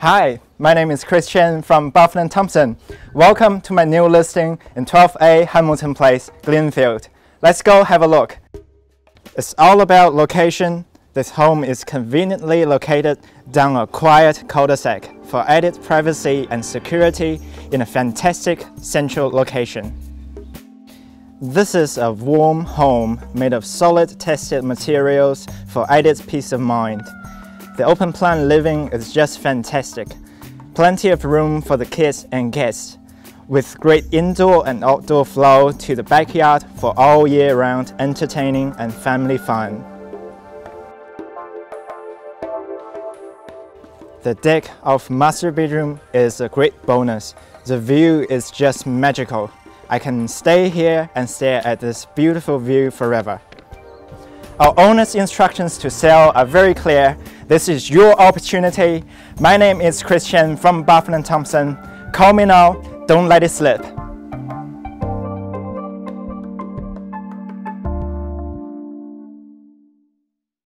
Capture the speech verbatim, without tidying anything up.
Hi, my name is Christian from Buffalo and Thompson. Welcome to my new listing in twelve A Hamilton Place, Glenfield. Let's go have a look. It's all about location. This home is conveniently located down a quiet cul-de-sac for added privacy and security in a fantastic central location. This is a warm home made of solid tested materials for added peace of mind. The open plan living is just fantastic. Plenty of room for the kids and guests, with great indoor and outdoor flow to the backyard for all year round entertaining and family fun. The deck of master bedroom is a great bonus. The view is just magical. I can stay here and stare at this beautiful view forever. Our owner's instructions to sell are very clear. This is your opportunity. My name is Christian from Buffalo and Thompson. Call me now, don't let it slip.